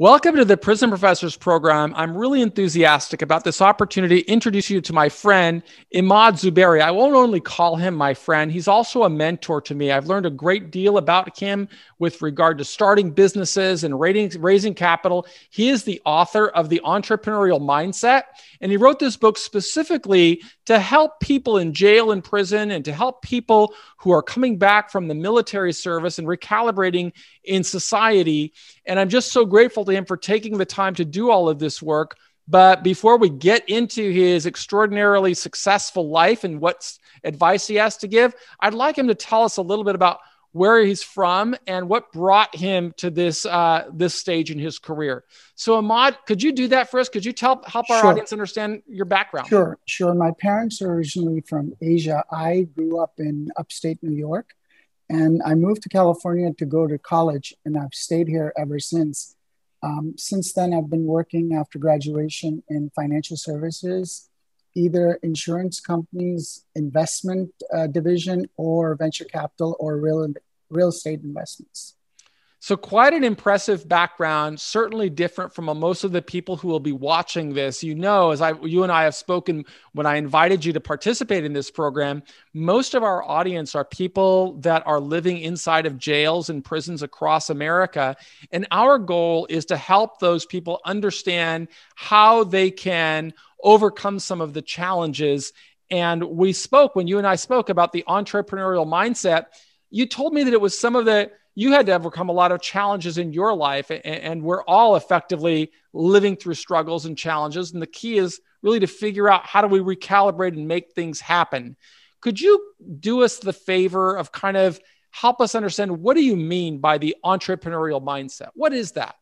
Welcome to the Prison Professors program. I'm really enthusiastic about this opportunity to introduce you to my friend, Imaad Zuberi. I won't only call him my friend, he's also a mentor to me. I've learned a great deal about him with regard to starting businesses and raising capital. He is the author of The Entrepreneurial Mindset, and he wrote this book specifically to help people in jail and prison and to help people who are coming back from the military service and recalibrating in society. And I'm just so grateful to him for taking the time to do all of this work. But before we get into his extraordinarily successful life and what advice he has to give, I'd like him to tell us a little bit about where he's from and what brought him to this this stage in his career. So Imaad, could you do that for us? Could you help our audience understand your background? Sure. My parents are originally from Asia. I grew up in upstate New York, and I moved to California to go to college, and I've stayed here ever since. Since then, I've been working after graduation in financial services, either insurance companies, investment division, or venture capital or real estate investments. So quite an impressive background, certainly different from most of the people who will be watching this. You know, as you and I have spoken when I invited you to participate in this program, most of our audience are people that are living inside of jails and prisons across America. And our goal is to help those people understand how they can overcome some of the challenges. And we spoke, when you and I spoke about the entrepreneurial mindset, you told me that it was you had to overcome a lot of challenges in your life, and we're all effectively living through struggles and challenges. And the key is really to figure out how do we recalibrate and make things happen. Could you do us the favor of kind of help us understand, what do you mean by the entrepreneurial mindset? What is that?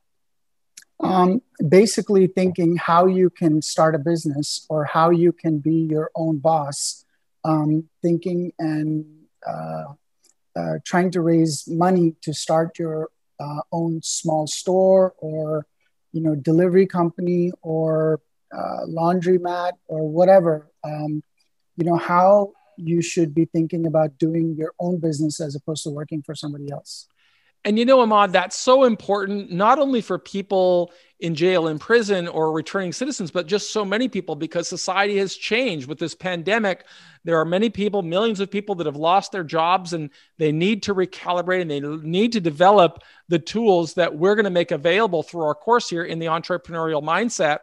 Basically thinking how you can start a business or how you can be your own boss, thinking and trying to raise money to start your own small store or, delivery company or laundromat or whatever, how you should be thinking about doing your own business as opposed to working for somebody else. And Imaad, that's so important, not only for people in jail, in prison, or returning citizens, but just so many people, because society has changed with this pandemic. There are many people, millions of people that have lost their jobs, and they need to recalibrate and they need to develop the tools that we're going to make available through our course here in the entrepreneurial mindset.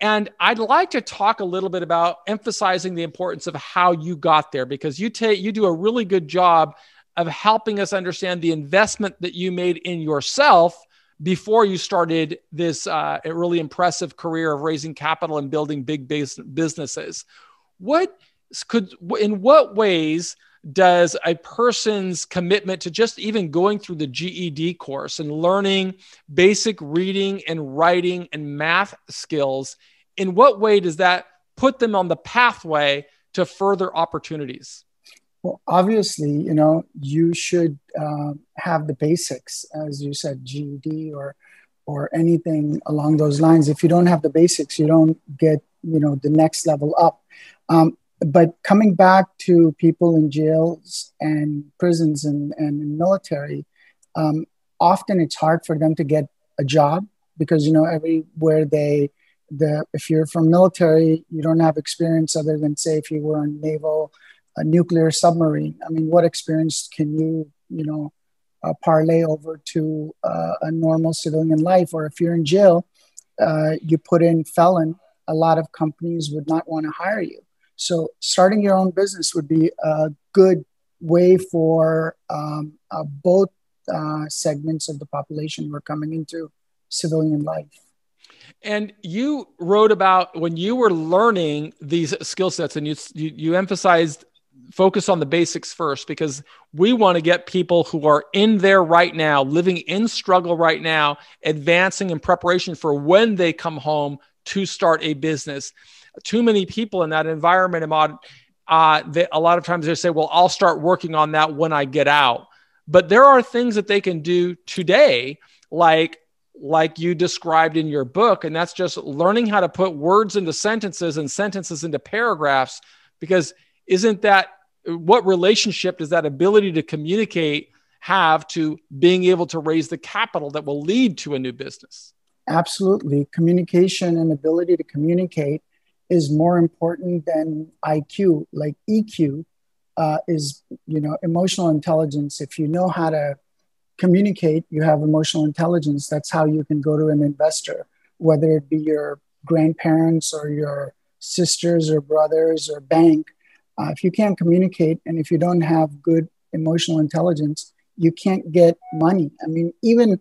And I'd like to talk a little bit about emphasizing the importance of how you got there, because you do a really good job of helping us understand the investment that you made in yourself before you started this really impressive career of raising capital and building big businesses. In what ways does a person's commitment to just even going through the GED course and learning basic reading and writing and math skills, in what way does that put them on the pathway to further opportunities? Well, obviously, you should have the basics, as you said, GED or anything along those lines. If you don't have the basics, you don't get, the next level up. But coming back to people in jails and prisons and military, often it's hard for them to get a job because, everywhere if you're from military, you don't have experience other than, say, if you were in naval, a nuclear submarine. I mean, what experience can you parlay over to a normal civilian life? Or if you're in jail, you put in felon, a lot of companies would not want to hire you. So starting your own business would be a good way for both segments of the population who are coming into civilian life. And you wrote about when you were learning these skill sets, and you emphasized focus on the basics first, because we want to get people who are in there right now, living in struggle right now, advancing in preparation for when they come home to start a business. Too many people in that environment, Imaad, a lot of times they say, well, I'll start working on that when I get out. But there are things that they can do today, like you described in your book, and that's just learning how to put words into sentences and sentences into paragraphs, because what relationship does that ability to communicate have to being able to raise the capital that will lead to a new business? Absolutely. Communication and ability to communicate is more important than IQ. Like EQ is, emotional intelligence. If you know how to communicate, you have emotional intelligence. That's how you can go to an investor, whether it be your grandparents or your sisters or brothers or bank. If you can't communicate and if you don't have good emotional intelligence, you can't get money. I mean, even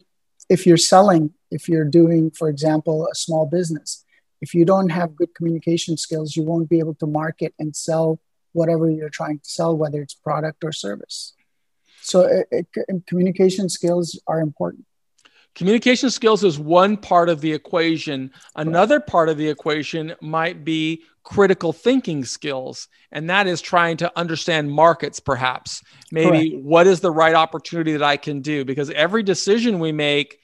if you're selling, if you're doing, for example, a small business, if you don't have good communication skills, you won't be able to market and sell whatever you're trying to sell, whether it's product or service. So communication skills are important. Communication skills is one part of the equation. Another part of the equation might be critical thinking skills, and that is trying to understand markets, perhaps. Maybe what is the right opportunity that I can do? Because every decision we make,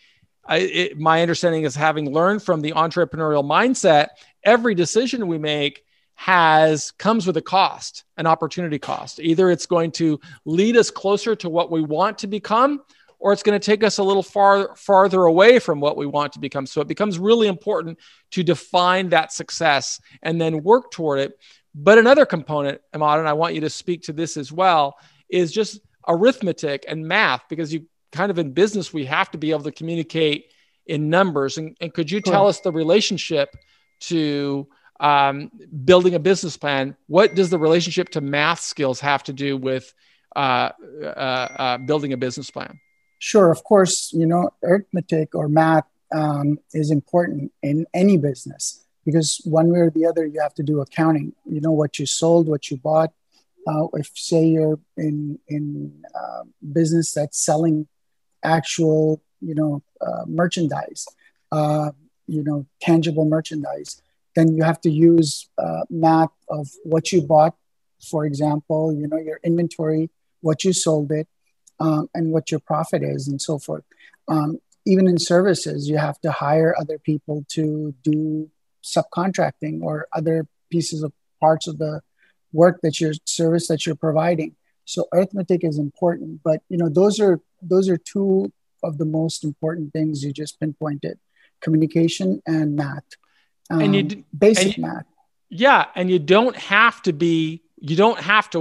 my understanding is, having learned from the entrepreneurial mindset, every decision we make comes with a cost, an opportunity cost. Either it's going to lead us closer to what we want to become, or it's going to take us a little farther away from what we want to become. So it becomes really important to define that success and then work toward it. But another component, Imaad, and I want you to speak to this as well, is just arithmetic and math, because you kind of in business, we have to be able to communicate in numbers. And could you tell us the relationship to building a business plan? What does the relationship to math skills have to do with building a business plan? Sure, of course, arithmetic or math is important in any business, because one way or the other, you have to do accounting. You know what you sold, what you bought. If say you're in business that's selling actual, merchandise, tangible merchandise, then you have to use math of what you bought. For example, your inventory, what you sold it. And what your profit is and so forth. Even in services, you have to hire other people to do subcontracting or other parts of the work that you're providing. So arithmetic is important, but those are two of the most important things you just pinpointed: communication and math, math. Yeah, and you don't have to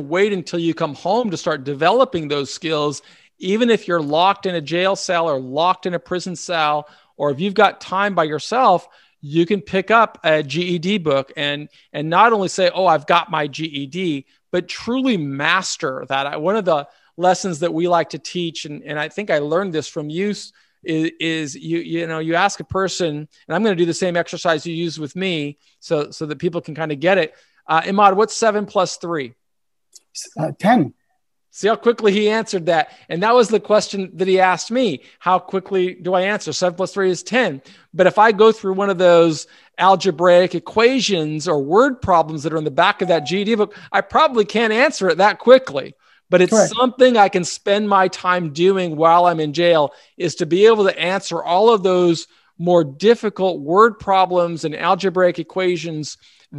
wait until you come home to start developing those skills. Even if you're locked in a jail cell or locked in a prison cell, or if you've got time by yourself, you can pick up a GED book and not only say, oh, I've got my GED, but truly master that. One of the lessons that we like to teach, and I think I learned this from you, is you ask a person, and I'm going to do the same exercise you use with me so that people can kind of get it. Imaad, what's 7 plus 3? 10. See how quickly he answered that. And that was the question that he asked me. How quickly do I answer? 7 plus 3 is 10. But if I go through one of those algebraic equations or word problems that are in the back of that GED book, I probably can't answer it that quickly. But it's something I can spend my time doing while I'm in jail, is to be able to answer all of those more difficult word problems and algebraic equations.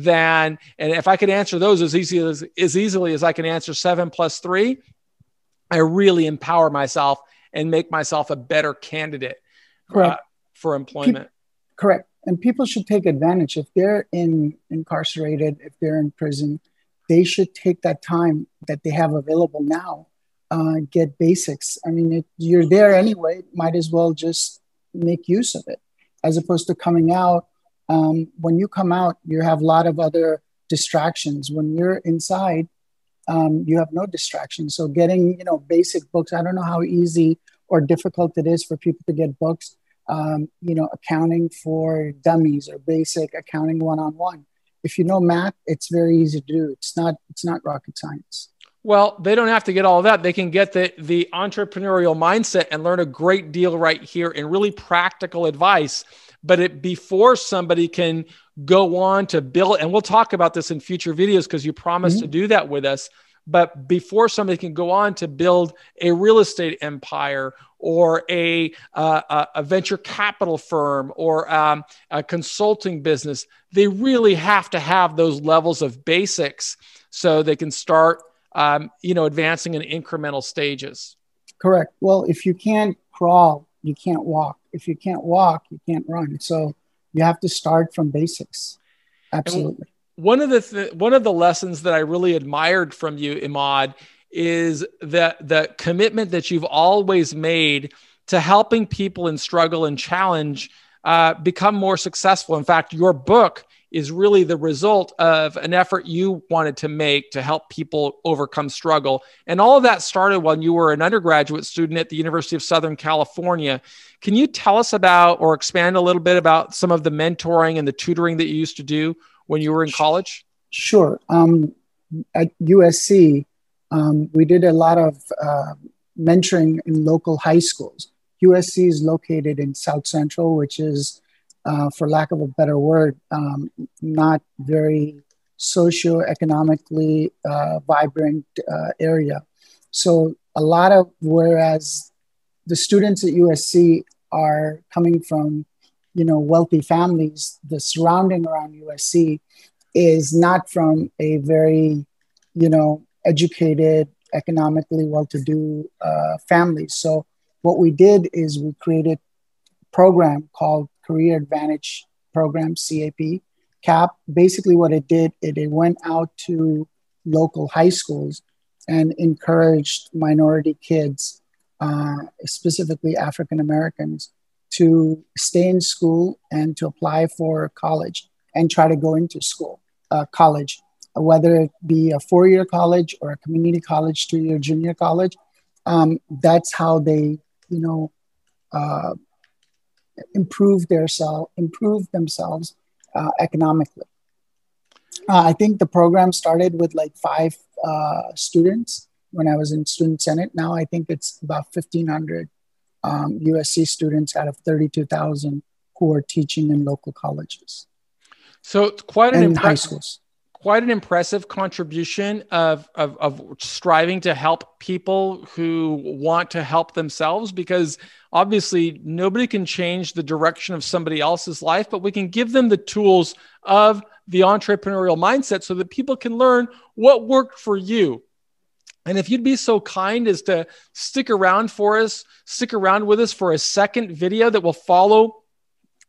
And if I could answer those as easily as I can answer 7 plus 3, I really empower myself and make myself a better candidate for employment. Correct. And people should take advantage. If they're incarcerated, if they're in prison, they should take that time that they have available now, get basics. I mean, you're there anyway, might as well just make use of it, as opposed to coming out. When you come out, you have a lot of other distractions. When you're inside, you have no distractions. So getting, basic books, I don't know how easy or difficult it is for people to get books, accounting for dummies or basic accounting 101. If you know math, it's very easy to do. It's not rocket science. Well, they don't have to get all of that. They can get the entrepreneurial mindset and learn a great deal right here in really practical advice. But before somebody can go on to build, and we'll talk about this in future videos because you promised to do that with us, but before somebody can go on to build a real estate empire or a venture capital firm or a consulting business, they really have to have those levels of basics so they can start advancing in incremental stages. Correct. Well, if you can't crawl, you can't walk. If you can't walk, you can't run. So you have to start from basics. Absolutely. And one of the lessons that I really admired from you, Imaad, is that the commitment that you've always made to helping people in struggle and challenge become more successful. In fact, your book is really the result of an effort you wanted to make to help people overcome struggle. And all of that started when you were an undergraduate student at the University of Southern California. Can you tell us about, or expand a little bit about, some of the mentoring and the tutoring that you used to do when you were in college? Sure. At USC, we did a lot of mentoring in local high schools. USC is located in South Central, which is, for lack of a better word, not very socioeconomically vibrant area. So a lot of, whereas the students at USC are coming from, you know, wealthy families, the surrounding around USC is not from a very, you know, educated, economically well-to-do families. So what we did is we created a program called Career Advantage Program, CAP. Basically what it did, it went out to local high schools and encouraged minority kids, specifically African Americans, to stay in school and to apply for college and try to go into school, college, whether it be a four-year college or a community college, two-year junior college. That's how they, you know, improve themselves economically. I think the program started with like 5 students when I was in Student Senate. Now I think it's about 1,500 USC students out of 32,000 who are teaching in local colleges. So it's quite an impressive, high schools. Quite an impressive contribution of striving to help people who want to help themselves, because obviously nobody can change the direction of somebody else's life, but we can give them the tools of the entrepreneurial mindset so that people can learn what worked for you. And if you'd be so kind as to stick around with us for a second video that will follow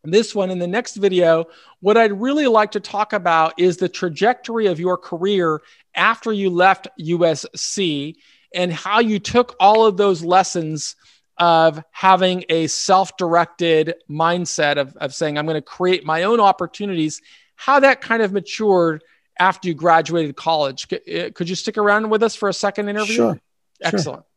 this one. In the next video, what I'd really like to talk about is the trajectory of your career after you left USC and how you took all of those lessons of having a self-directed mindset of saying, I'm going to create my own opportunities, how that kind of matured after you graduated college. Could you stick around with us for a second interview? Sure. Excellent. Sure.